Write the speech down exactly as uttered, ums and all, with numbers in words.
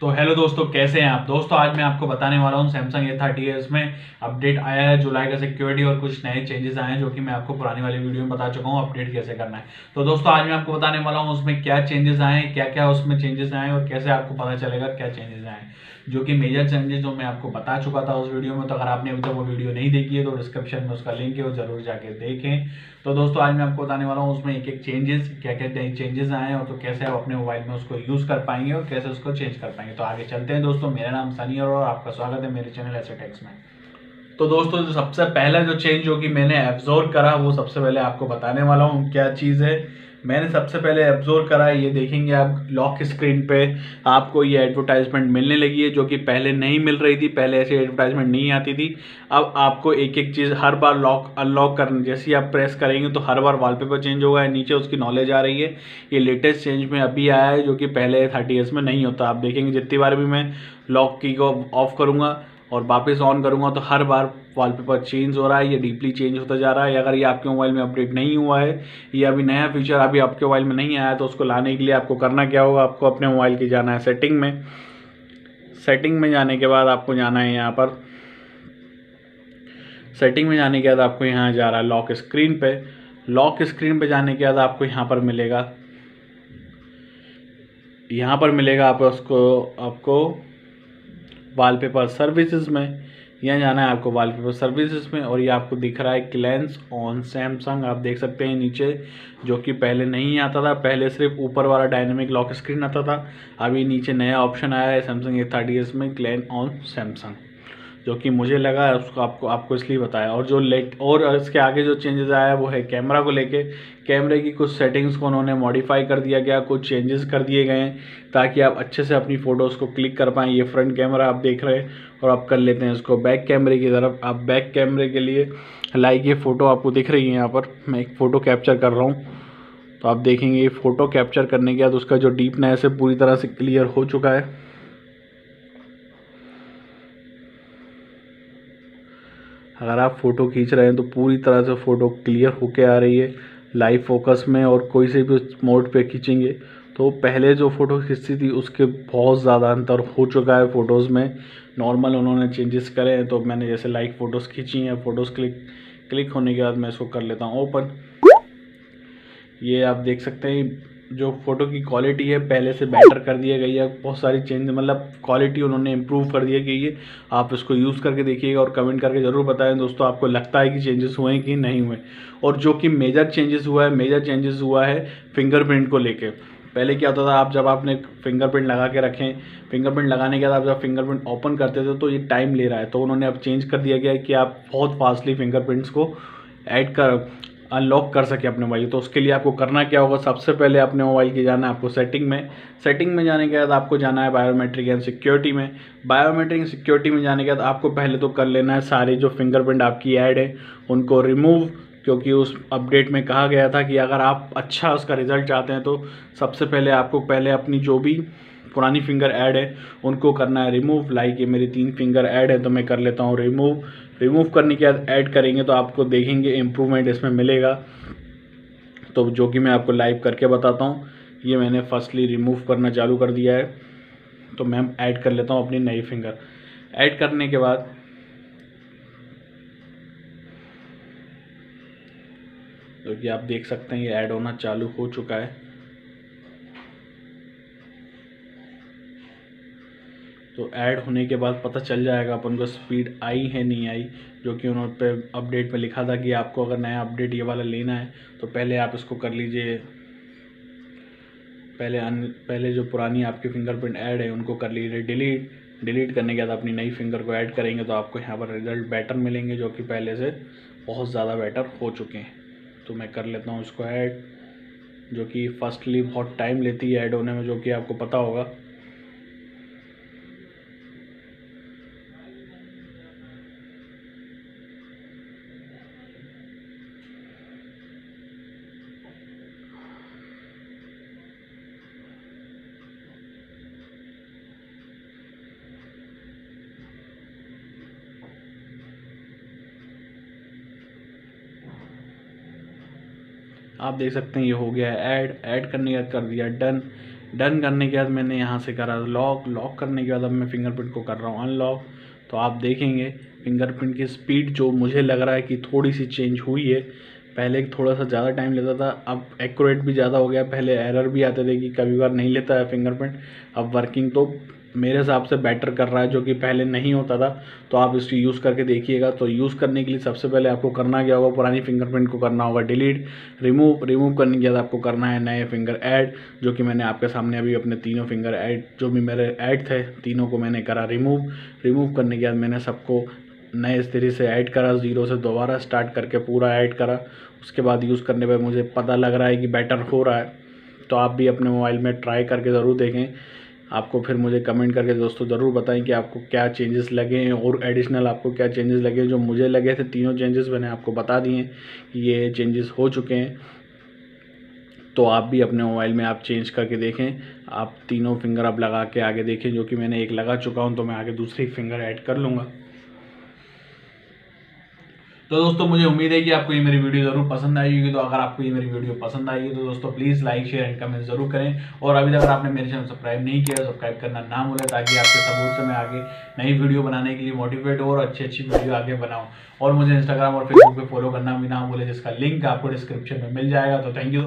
तो हेलो दोस्तों, कैसे हैं आप दोस्तों। आज मैं आपको बताने वाला हूं सैमसंग ए थर्टी एस में अपडेट आया है जुलाई का सिक्योरिटी और कुछ नए चेंजेस आए हैं जो कि मैं आपको पुराने वाले वीडियो में बता चुका हूं अपडेट कैसे करना है। तो दोस्तों आज मैं आपको बताने वाला हूं उसमें क्या चेंजेस आए हैं, क्या क्या उसमें चेंजेस आए और कैसे आपको पता चलेगा क्या चेंजेस आए, जो कि मेजर चेंजेस जो मैं आपको बता चुका था उस वीडियो में। तो अगर आपने अभी तक वो वीडियो नहीं देखी है तो डिस्क्रिप्शन में उसका लिंक है, जरूर जाके देखें। तो दोस्तों आज मैं आपको बताने वाला हूँ उसमें एक एक चेंजेस, क्या क्या नए चेंजेस आए हैं और तो कैसे आप अपने मोबाइल में उसको यूज़ कर पाएंगे और कैसे उसको चेंज कर पाएंगे। तो आगे चलते हैं दोस्तों। मेरा नाम सनी अरोरा और आपका स्वागत है मेरे चैनल एसेटेक्स में। तो दोस्तों जो सबसे पहला जो चेंज जो कि मैंने एब्जॉर्व करा वो सबसे पहले आपको बताने वाला हूँ क्या चीज़ है। मैंने सबसे पहले एब्जॉर्व करा, ये देखेंगे आप लॉक स्क्रीन पे आपको ये एडवर्टाइजमेंट मिलने लगी है जो कि पहले नहीं मिल रही थी। पहले ऐसी एडवर्टाइजमेंट नहीं आती थी। अब आपको एक एक चीज़ हर बार लॉक अनलॉक करने, जैसे ही आप प्रेस करेंगे तो हर बार वॉलपेपर चेंज होगा, नीचे उसकी नॉलेज आ रही है। ये लेटेस्ट चेंज में अभी आया है जो कि पहले थर्टी एस में नहीं होता। आप देखेंगे जितनी बार भी मैं लॉक की को ऑफ करूँगा और वापस ऑन करूँगा तो हर बार वॉलपेपर चेंज हो रहा है, ये डीपली चेंज होता जा रहा है। अगर ये आपके मोबाइल में अपडेट नहीं हुआ है, ये अभी नया फीचर अभी आपके मोबाइल में नहीं आया, तो उसको लाने के लिए आपको करना क्या होगा, आपको अपने मोबाइल की जाना है सेटिंग में। सेटिंग में जाने के बाद आपको जाना है यहाँ पर, सेटिंग में जाने के बाद आपको यहाँ जा रहा है लॉक स्क्रीन पर। लॉक स्क्रीन पर जाने के बाद आपको यहाँ पर मिलेगा, यहाँ पर मिलेगा आप उसको आपको वॉलपेपर सर्विसेज में, यहाँ जाना है आपको वॉलपेपर सर्विसेज में। और ये आपको दिख रहा है क्लेंस ऑन सैमसंग, आप देख सकते हैं नीचे, जो कि पहले नहीं आता था। पहले सिर्फ ऊपर वाला डायनेमिक लॉक स्क्रीन आता था, अभी नीचे नया ऑप्शन आया है सैमसंग ए थर्टी एस में क्लेंस ऑन सैमसंग, जो कि मुझे लगा उसको आपको आपको इसलिए बताया। और जो लेट और इसके आगे जो चेंजेस आया वो है कैमरा को लेके। कैमरे की कुछ सेटिंग्स को उन्होंने मॉडिफाई कर दिया गया, कुछ चेंजेस कर दिए गए हैं ताकि आप अच्छे से अपनी फ़ोटोज़ को क्लिक कर पाएँ। ये फ्रंट कैमरा आप देख रहे हैं और आप कर लेते हैं इसको बैक कैमरे की तरफ। आप बैक कैमरे के लिए लाइक ये फ़ोटो आपको दिख रही है, यहाँ पर मैं एक फ़ोटो कैप्चर कर रहा हूँ तो आप देखेंगे ये फ़ोटो कैप्चर करने के बाद उसका जो डीपनेस है पूरी तरह से क्लियर हो चुका है। अगर आप फ़ोटो खींच रहे हैं तो पूरी तरह से फ़ोटो क्लियर होके आ रही है लाइव फोकस में। और कोई से भी मोड पे खींचेंगे तो पहले जो फ़ोटो खींचती थी उसके बहुत ज़्यादा अंतर हो चुका है फ़ोटोज़ में। नॉर्मल उन्होंने चेंजेस करे हैं। तो मैंने जैसे लाइव फ़ोटोज़ खींची हैं, फ़ोटोज़ क्लिक क्लिक होने के बाद मैं इसको कर लेता हूँ ओपन। ये आप देख सकते हैं जो फ़ोटो की क्वालिटी है पहले से बेटर कर दिया गई है। बहुत सारी चेंज, मतलब क्वालिटी उन्होंने इम्प्रूव कर दिया गई है। आप इसको यूज़ करके देखिएगा और कमेंट करके ज़रूर बताएं दोस्तों आपको लगता है कि चेंजेस हुए हैं कि नहीं हुए। और जो कि मेजर चेंजेस हुआ है, मेजर चेंजेस हुआ है फिंगरप्रिंट को लेके। पहले क्या होता था, आप जब आपने फिंगरप्रिंट लगा के रखें, फिंगरप्रिंट लगाने के बाद आप जब फिंगरप्रिंट ओपन करते थे तो ये टाइम ले रहा है। तो उन्होंने अब चेंज कर दिया गया है कि आप बहुत फास्टली फिंगरप्रिंट्स को ऐड कर अनलॉक कर सके अपने मोबाइल। तो उसके लिए आपको करना क्या होगा, सबसे पहले अपने मोबाइल की जाना है आपको सेटिंग में। सेटिंग में जाने के बाद आपको जाना है बायोमेट्रिक एंड सिक्योरिटी में। बायोमेट्रिक सिक्योरिटी में जाने के बाद आपको पहले तो कर लेना है सारे जो फिंगरप्रिंट आपकी ऐड है उनको रिमूव, क्योंकि उस अपडेट में कहा गया था कि अगर आप अच्छा उसका रिज़ल्ट चाहते हैं तो सबसे पहले आपको पहले अपनी जो भी पुरानी फिंगर ऐड है उनको करना है रिमूव। लाइक ये मेरी तीन फिंगर ऐड है तो मैं कर लेता हूँ रिमूव। रिमूव करने के बाद ऐड करेंगे तो आपको देखेंगे इम्प्रूवमेंट इसमें मिलेगा, तो जो कि मैं आपको लाइव करके बताता हूँ। ये मैंने फर्स्टली रिमूव करना चालू कर दिया है तो मैं ऐड कर लेता हूँ अपनी नई फिंगर। ऐड करने के बाद जो कि आप देख सकते हैं ये ऐड होना चालू हो चुका है। तो ऐड होने के बाद पता चल जाएगा अपन को स्पीड आई है नहीं आई, जो कि उन्होंने पे अपडेट पे लिखा था कि आपको अगर नया अपडेट ये वाला लेना है तो पहले आप इसको कर लीजिए, पहले अन पहले जो पुरानी आपकी फिंगरप्रिंट ऐड है उनको कर लीजिए डिलीट। डिलीट करने के बाद अपनी नई फिंगर को ऐड करेंगे तो आपको यहाँ पर रिज़ल्ट बेटर मिलेंगे, जो कि पहले से बहुत ज़्यादा बेटर हो चुके हैं। तो मैं कर लेता हूँ इसको ऐड, जो कि फर्स्टली बहुत टाइम लेती है ऐड होने में, जो कि आपको पता होगा। आप देख सकते हैं ये हो गया है ऐड। ऐड करने के बाद कर दिया डन। डन करने के बाद मैंने यहाँ से करा लॉक, लॉक करने के बाद अब मैं फिंगरप्रिंट को कर रहा हूँ अनलॉक। तो आप देखेंगे फिंगरप्रिंट की स्पीड जो मुझे लग रहा है कि थोड़ी सी चेंज हुई है, पहले थोड़ा सा ज़्यादा टाइम लेता था, अब एक्यूरेट भी ज़्यादा हो गया। पहले एरर भी आते थे कि कभी बार नहीं लेता है फिंगरप्रिंट, अब वर्किंग तो मेरे हिसाब से बेटर कर रहा है जो कि पहले नहीं होता था। तो आप इसको यूज़ करके देखिएगा। तो यूज़ करने के लिए सबसे पहले आपको करना क्या होगा, पुरानी फिंगरप्रिंट को करना होगा डिलीट, रिमूव रिमूव करने के बाद आपको करना है नए फिंगर ऐड, जो कि मैंने आपके सामने अभी अपने तीनों फिंगर ऐड जो भी मेरे ऐड थे तीनों को मैंने करा रिमूव। रिमूव करने के बाद मैंने सबको नए इस तरीके से ऐड करा, जीरो से दोबारा स्टार्ट करके पूरा ऐड करा। उसके बाद यूज़ करने पर मुझे पता लग रहा है कि बेटर हो रहा है। तो आप भी अपने मोबाइल में ट्राई करके ज़रूर देखें। आपको फिर मुझे कमेंट करके दोस्तों ज़रूर बताएं कि आपको क्या चेंजेस लगे हैं और एडिशनल आपको क्या चेंजेस लगे हैं। जो मुझे लगे थे तीनों चेंजेस मैंने आपको बता दिए हैं कि ये चेंजेस हो चुके हैं। तो आप भी अपने मोबाइल में आप चेंज करके देखें। आप तीनों फिंगर आप लगा के आगे देखें, जो कि मैंने एक लगा चुका हूँ तो मैं आगे दूसरी फिंगर ऐड कर लूँगा। तो दोस्तों मुझे उम्मीद है कि आपको ये मेरी वीडियो ज़रूर पसंद आई होगी। तो अगर आपको ये मेरी वीडियो पसंद आई है तो दोस्तों please like share and comment जरूर करें। और अभी तक आपने मेरे चैनल सब्सक्राइब नहीं किया सब्सक्राइब करना ना भूलें, ताकि आपके सपोर्ट से मैं आगे नई वीडियो बनाने के लिए मोटिवेट हो और अच्छी अच्छी वीडियो आगे बनाऊँ। और मुझे इंस्टाग्राम और फेसबुक पर फॉलो करना भी ना भूलें, जिसका लिंक आपको डिस्क्रिप्शन में मिल जाएगा। तो थैंक यू।